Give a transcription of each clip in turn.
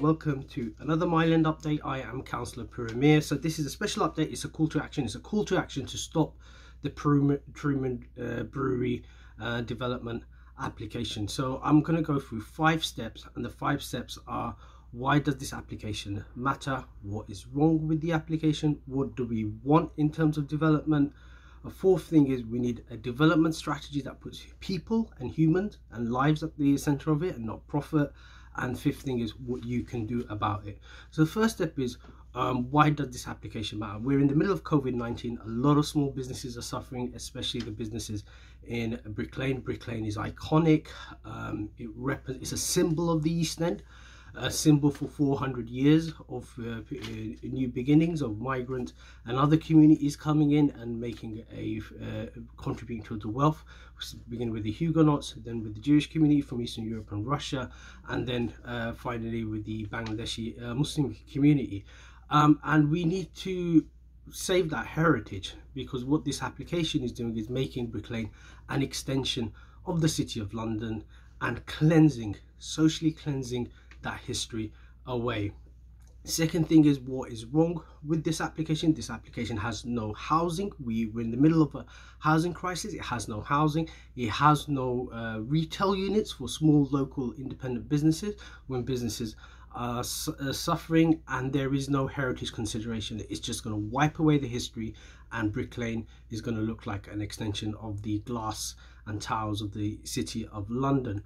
Welcome to another Mile End update. I am Councillor Puru Miah. So this is a special update. It's a call to action. It's a call to action to stop the Truman Brewery development application. So I'm going to go through 5 steps, and the 5 steps are: why does this application matter? What is wrong with the application? What do we want in terms of development? A 4th thing is we need a development strategy that puts people and humans and lives at the centre of it and not profit. And 5th thing is what you can do about it. So the first step is why does this application matter? We're in the middle of COVID-19. A lot of small businesses are suffering, especially the businesses in Brick Lane. Brick Lane is iconic. It's a symbol of the East End, a symbol for 400 years of new beginnings of migrants and other communities coming in and making contributing to the wealth, beginning with the Huguenots, then with the Jewish community from Eastern Europe and Russia, and then finally with the Bangladeshi Muslim community. And we need to save that heritage, because what this application is doing is making Brick Lane an extension of the City of London and cleansing, socially cleansing that history away. Second thing is what is wrong with this application. This application has no housing. We're in the middle of a housing crisis. It has no housing. It has no retail units for small local independent businesses when businesses are suffering, and there is no heritage consideration. It's just going to wipe away the history, and Brick Lane is going to look like an extension of the glass and tiles of the City of London.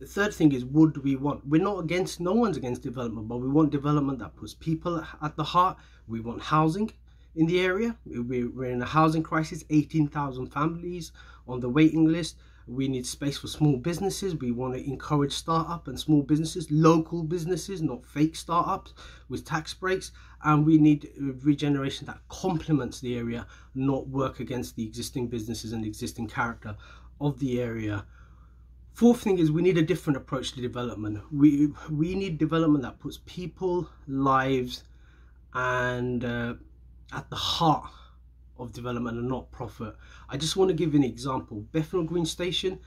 The 3rd thing is, what do we want? We're not against, no one's against development, but we want development that puts people at the heart. We want housing in the area. We're in a housing crisis, 18,000 families on the waiting list. We need space for small businesses. We want to encourage start-up and small businesses, local businesses, not fake start-ups with tax breaks. And we need regeneration that complements the area, not work against the existing businesses and the existing character of the area. 4th thing is we need a different approach to development. We need development that puts people, lives, and at the heart of development and not profit. I just want to give an example. Bethnal Green station,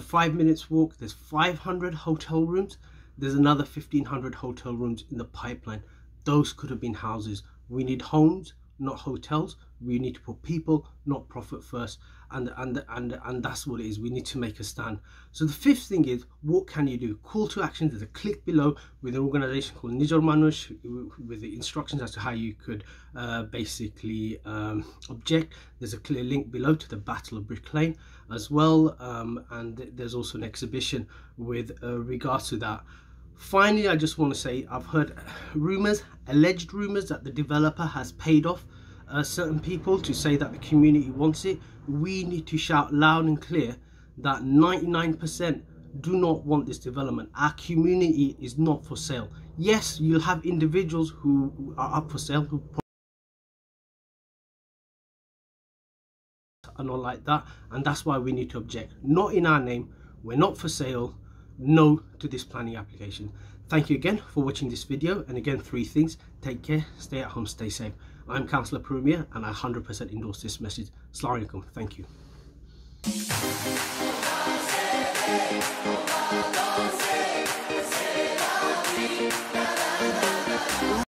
5 minutes walk, there's 500 hotel rooms. There's another 1,500 hotel rooms in the pipeline. Those could have been houses. We need homes, not hotels. We need to put people, not profit first, and that's what it is. We need to make a stand. So the 5th thing is, what can you do? Call to action. There's a click below with an organisation called Nijor Manush with the instructions as to how you could basically object. There's a clear link below to the Battle of Brick Lane as well, and there's also an exhibition with regards to that. Finally, I just want to say I've heard rumours, alleged rumours, that the developer has paid off certain people to say that the community wants it. We need to shout loud and clear that 99% do not want this development. Our community is not for sale. Yes, you'll have individuals who are up for sale, who are not like that, and that's why we need to object. Not in our name. We're not for sale. No to this planning application. Thank you again for watching this video, and again, 3 things: take care, stay at home, stay safe. I'm Councillor Puru Miah, and I 100% endorse this message. Assalamu alaikum. Thank you.